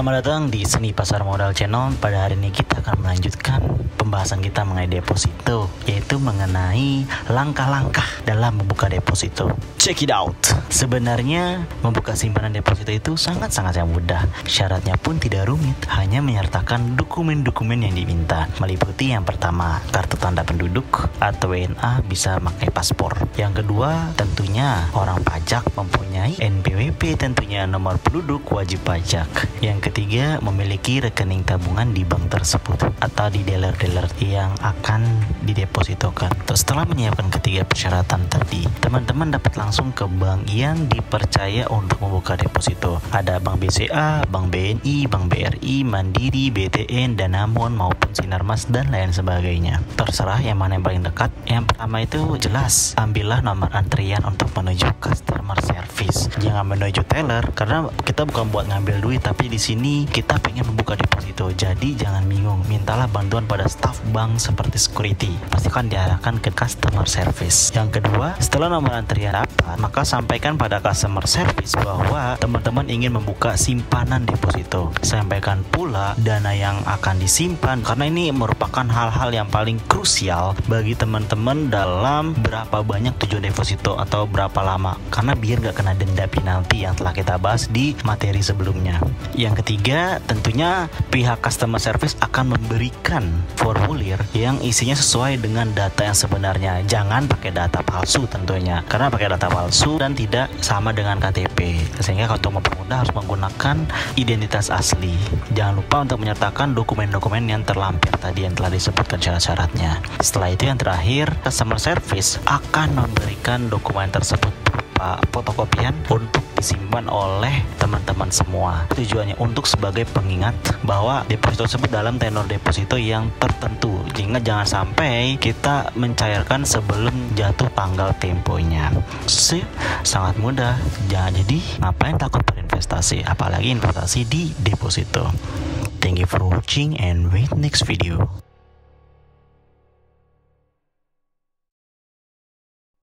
Selamat datang di Seni Pasar Modal Channel. Pada hari ini kita akan melanjutkan pembahasan kita mengenai deposito, yaitu mengenai langkah-langkah dalam membuka deposito. Check it out. Sebenarnya membuka simpanan deposito itu sangat-sangat mudah. Syaratnya pun tidak rumit, hanya menyertakan dokumen-dokumen yang diminta. Meliputi yang pertama, kartu tanda penduduk atau WNA, bisa pakai paspor. Yang kedua, tentunya orang pajak mempunyai NPWP, tentunya nomor penduduk wajib pajak. Yang ketiga, memiliki rekening tabungan di bank tersebut atau di dealer-dealer yang akan didepositokan. Setelah menyiapkan ketiga persyaratan tadi, teman-teman dapat langsung ke bank yang dipercaya untuk membuka deposito. Ada bank BCA, bank BNI, bank BRI, Mandiri, BTN, Danamon maupun Sinarmas dan lain sebagainya. Terserah yang mana yang paling dekat. Yang pertama itu jelas, ambillah nomor antrian untuk menuju customer service. Jangan menuju teller, karena kita bukan buat ngambil duit, tapi di sini kita pengen membuka deposito. Jadi jangan bingung, mintalah bantuan pada staf bank seperti security, pastikan diarahkan ke customer service. Yang kedua, setelah nomor antrian dapat, maka sampaikan pada customer service bahwa teman-teman ingin membuka simpanan deposito. Sampaikan pula dana yang akan disimpan, karena ini merupakan hal-hal yang paling krusial bagi teman-teman dalam berapa banyak tujuan deposito atau berapa lama, karena biar nggak kena denda penalti yang telah kita bahas di materi sebelumnya. Yang ketiga, tentunya pihak customer service akan memberikan formulir yang isinya sesuai dengan data yang sebenarnya. Jangan pakai data palsu tentunya, karena pakai data palsu dan tidak sama dengan KTP, sehingga kalau mempermudah harus menggunakan identitas asli. Jangan lupa untuk menyertakan dokumen-dokumen yang terlampir tadi yang telah disebutkan syarat-syaratnya. Setelah itu yang terakhir, customer service akan memberikan dokumen tersebut fotokopian untuk disimpan oleh teman-teman semua. Tujuannya untuk sebagai pengingat bahwa deposito tersebut dalam tenor deposito yang tertentu. Jangan sampai kita mencairkan sebelum jatuh tanggal temponya. Sip, sangat mudah. Jangan jadi ngapain takut berinvestasi, apalagi investasi di deposito. Thank you for watching and wait next video.